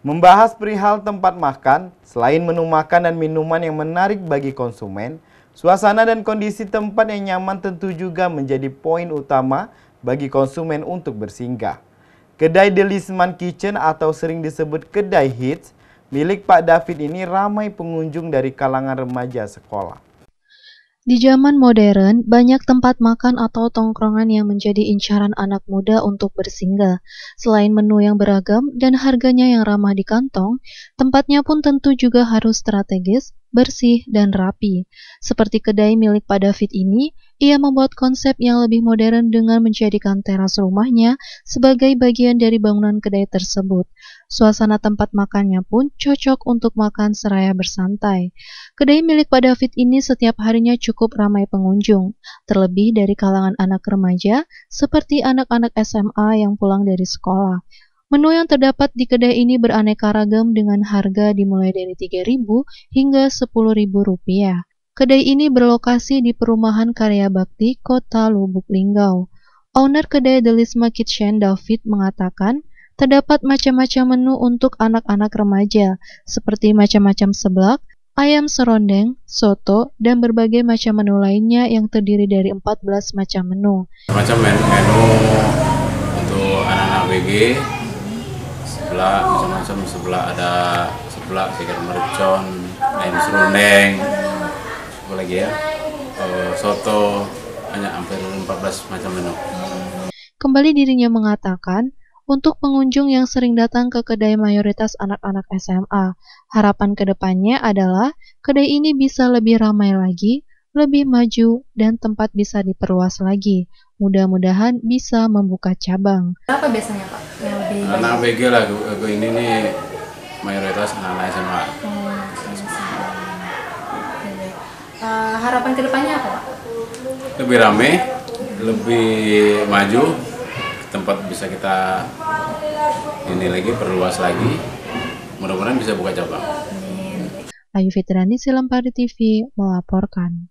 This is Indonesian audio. Membahas perihal tempat makan, selain menu makan dan minuman yang menarik bagi konsumen, suasana dan kondisi tempat yang nyaman tentu juga menjadi poin utama bagi konsumen untuk bersinggah. Kedai Delisman Kitchen atau sering disebut kedai hits, milik Pak David ini ramai pengunjung dari kalangan remaja sekolah. Di zaman modern, banyak tempat makan atau tongkrongan yang menjadi incaran anak muda untuk bersinggah. Selain menu yang beragam dan harganya yang ramah di kantong, tempatnya pun tentu juga harus strategis, bersih, dan rapi. Seperti kedai milik Pak David ini, ia membuat konsep yang lebih modern dengan menjadikan teras rumahnya sebagai bagian dari bangunan kedai tersebut. Suasana tempat makannya pun cocok untuk makan seraya bersantai. Kedai milik Pak David ini setiap harinya cukup ramai pengunjung, terlebih dari kalangan anak remaja seperti anak-anak SMA yang pulang dari sekolah. Menu yang terdapat di kedai ini beraneka ragam dengan harga dimulai dari Rp3.000 hingga Rp10.000. Kedai ini berlokasi di Perumahan Karya Bakti, Kota Lubuklinggau. Owner kedai Delisman Kitchen, David, mengatakan terdapat macam-macam menu untuk anak-anak remaja, seperti macam-macam seblak, ayam serondeng, soto, dan berbagai macam menu lainnya yang terdiri dari 14 macam menu. Macam menu untuk anak-anak BG, seblak, macam-macam seblak, ada seblak, ikan mercon, ayam serondeng, lagi ya, soto, hanya hampir 14 macam menu. Kembali dirinya mengatakan, untuk pengunjung yang sering datang ke kedai mayoritas anak-anak SMA, harapan kedepannya adalah kedai ini bisa lebih ramai lagi, lebih maju, dan tempat bisa diperluas lagi. Mudah-mudahan bisa membuka cabang. Apa biasanya Pak? Yang lebih anak BG lah, ini nih mayoritas anak-anak SMA. Harapan kedepannya apa Pak? Lebih ramai, lebih maju, tempat bisa kita ini lagi, perluas lagi, mudah-mudahan bisa buka cabang. Ayu Fitriani, Silampari TV melaporkan.